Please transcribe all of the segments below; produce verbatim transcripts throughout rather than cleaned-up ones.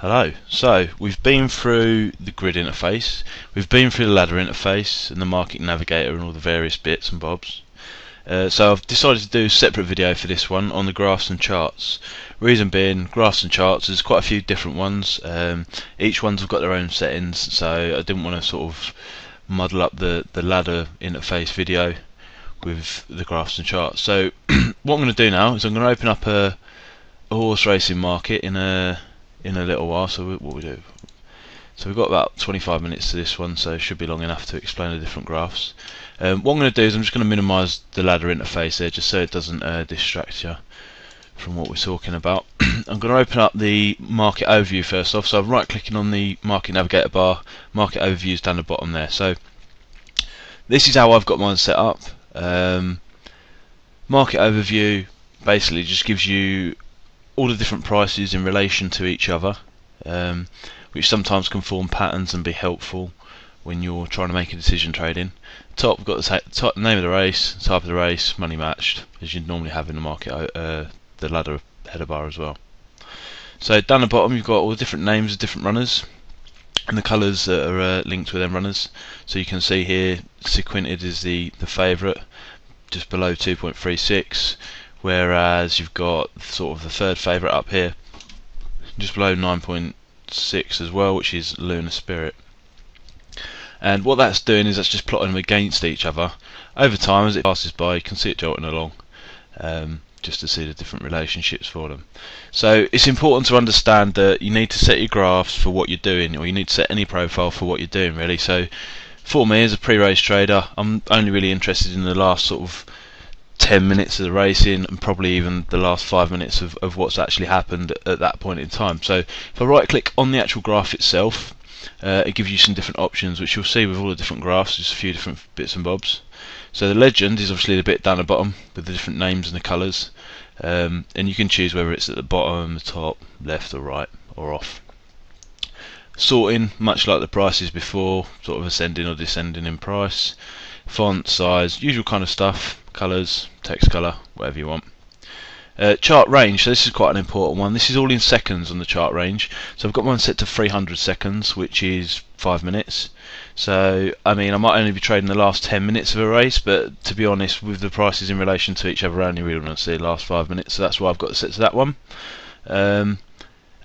Hello, so we've been through the grid interface, we've been through the ladder interface and the market navigator and all the various bits and bobs. Uh, so I've decided to do a separate video for this one on the graphs and charts. Reason being, graphs and charts, there's quite a few different ones, um, each one's got their own settings, so I didn't want to sort of muddle up the, the ladder interface video with the graphs and charts. So what I'm going to do now is I'm going to open up a, a horse racing market in a in a little while. So we, what we do, so we've got about twenty-five minutes to this one, so it should be long enough to explain the different graphs. Um, what I'm going to do is I'm just going to minimise the ladder interface there, just so it doesn't uh, distract you from what we're talking about. I'm going to open up the market overview first off, so I'm right clicking on the market navigator bar, market overview is down the bottom there. So this is how I've got mine set up. Um, market overview basically just gives you all the different prices in relation to each other, um, which sometimes can form patterns and be helpful when you're trying to make a decision trading. Top, we've got the top, name of the race, type of the race, money matched, as you'd normally have in the market, uh, the ladder header bar as well. So down the bottom, you've got all the different names of different runners and the colours that are uh, linked with them runners. So you can see here, Sequinted is the the favourite, just below two point three six. Whereas you've got sort of the third favourite up here, just below nine point six as well, which is Lunar Spirit. And what that's doing is that's just plotting them against each other. Over time, as it passes by, you can see it jolting along, um, just to see the different relationships for them. So it's important to understand that you need to set your graphs for what you're doing, or you need to set any profile for what you're doing, really. So for me, as a pre-race trader, I'm only really interested in the last sort of ten minutes of the racing, and probably even the last five minutes of, of what's actually happened at that point in time. So if I right click on the actual graph itself, uh, it gives you some different options, which you'll see with all the different graphs, just a few different bits and bobs. So the legend is obviously the bit down the bottom with the different names and the colours, um, and you can choose whether it's at the bottom, the top, left or right, or off. Sorting, much like the prices before, sort of ascending or descending in price. Font, size, usual kind of stuff, colours, text colour, whatever you want. Uh, chart range, so this is quite an important one. This is all in seconds on the chart range. So I've got mine set to three hundred seconds, which is five minutes. So, I mean, I might only be trading the last ten minutes of a race, but to be honest, with the prices in relation to each other, I only really want to see the last five minutes, so that's why I've got it set to that one. Um,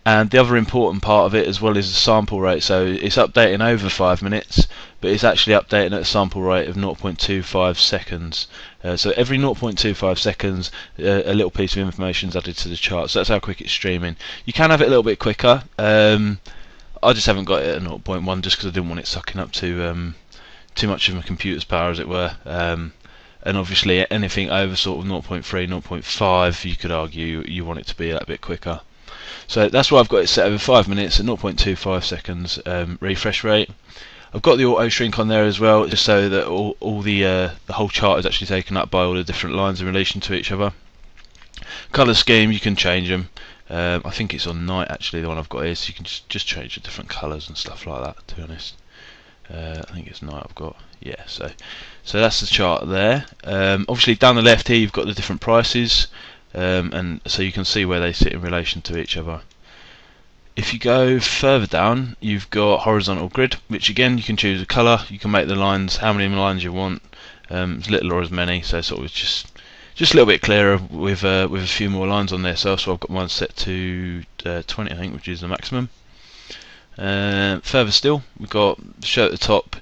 And the other important part of it as well is the sample rate. So it's updating over five minutes, but it's actually updating at a sample rate of zero point two five seconds. Uh, so every zero point two five seconds, uh, a little piece of information is added to the chart. So that's how quick it's streaming. You can have it a little bit quicker. Um, I just haven't got it at zero point one just because I didn't want it sucking up to um, too much of my computer's power, as it were. Um, and obviously anything over sort of zero point three, zero point five, you could argue you want it to be that bit quicker. So that's why I've got it set over five minutes at zero point two five seconds um, refresh rate. I've got the auto shrink on there as well, just so that all, all the uh, the whole chart is actually taken up by all the different lines in relation to each other. Colour scheme, you can change them. Um, I think it's on night actually, the one I've got here, so you can just, just change the different colours and stuff like that, to be honest. Uh, I think it's night I've got, yeah, so so that's the chart there. Um, obviously down the left here you've got the different prices. Um, and so you can see where they sit in relation to each other. If you go further down, you've got horizontal grid, which again you can choose a colour, you can make the lines how many lines you want, um, as little or as many, so sort of just just a little bit clearer with uh, with a few more lines on there. So I've got mine set to uh, twenty, I think, which is the maximum. Uh, further still, we've got show at the top.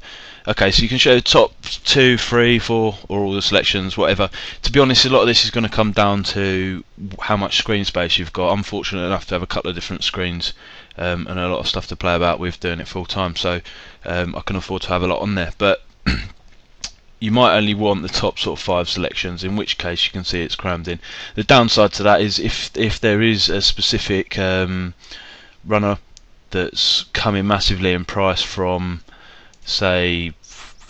Okay, so you can show top two, three, four, or all the selections, whatever. To be honest, a lot of this is going to come down to how much screen space you've got. I'm fortunate enough to have a couple of different screens um, and a lot of stuff to play about with doing it full time, so um, I can afford to have a lot on there. But you might only want the top sort of five selections, in which case you can see it's crammed in. The downside to that is if if there is a specific um, runner that's coming massively in price from, say,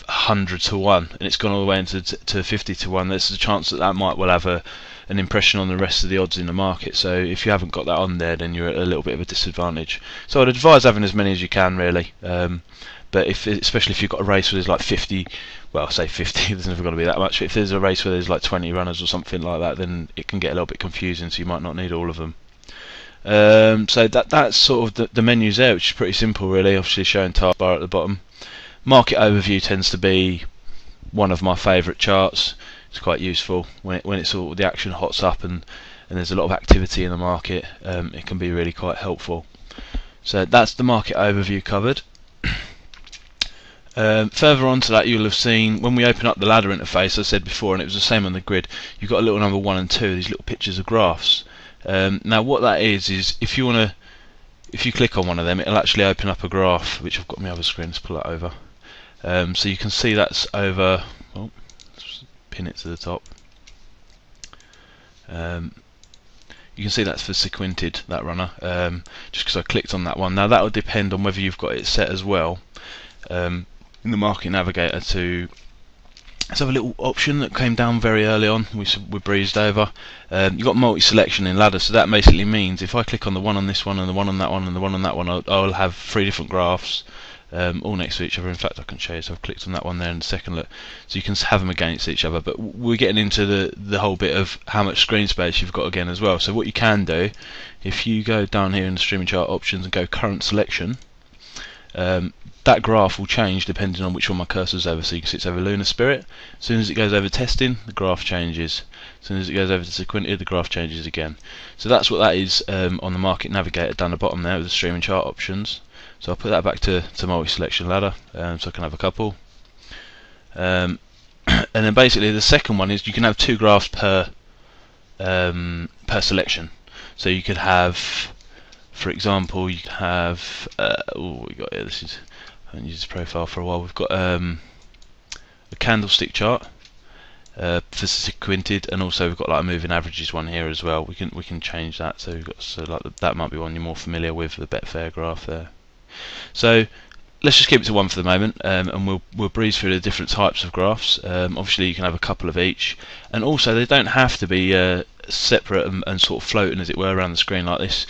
one hundred to one, and it's gone all the way into to fifty to one, there's a chance that that might well have a an impression on the rest of the odds in the market. So if you haven't got that on there, then you're at a little bit of a disadvantage. So I'd advise having as many as you can, really. Um, but if, especially if you've got a race where there's like fifty, well, say fifty, there's never going to be that much. But if there's a race where there's like twenty runners or something like that, then it can get a little bit confusing. So you might not need all of them. Um, so that that's sort of the, the menus there, which is pretty simple really, obviously showing taskbar at the bottom. Market overview tends to be one of my favourite charts. It's quite useful when it, when it's all the action hots up and and there's a lot of activity in the market. Um, it can be really quite helpful. So that's the market overview covered. Um, further on to that, you'll have seen when we open up the ladder interface, I said before, and it was the same on the grid, you've got a little number one and two, these little pictures of graphs. Um, now what that is, is if you want to, if you click on one of them, it'll actually open up a graph, which I've got on my other screen, let's pull that over. Um, so you can see that's over, oh, let's pin it to the top. Um, you can see that's for Sequinted, that runner, um, just because I clicked on that one. Now that will depend on whether you've got it set as well. Um, in the market navigator to let's have a little option that came down very early on, we, we breezed over. Um, you've got multi-selection in ladder, so that basically means if I click on the one on this one and the one on that one and the one on that one, I'll, I'll have three different graphs um, all next to each other. In fact, I can show you, so I've clicked on that one there in a second, look, so you can have them against each other. But we're getting into the, the whole bit of how much screen space you've got again as well. So what you can do, if you go down here in the streaming chart options and go current selection, um, that graph will change depending on which one my cursor's over. So you can see it's over Lunar Spirit. As soon as it goes over testing, the graph changes. As soon as it goes over to Sequinted, the graph changes again. So that's what that is um, on the market navigator down the bottom there with the streaming chart options. So I'll put that back to, to multi-selection ladder um, so I can have a couple. Um, and then basically the second one is you can have two graphs per um, per selection. So you could have, for example, you could have uh, oh, we got here. This is and use this profile for a while. We've got um, a candlestick chart uh, for Sequinted, and also we've got like a moving averages one here as well. We can we can change that. So we've got so like that might be one you're more familiar with, the Betfair graph there. So let's just keep it to one for the moment, um, and we'll we'll breeze through the different types of graphs. Um, obviously, you can have a couple of each, and also they don't have to be uh, separate and, and sort of floating as it were around the screen like this.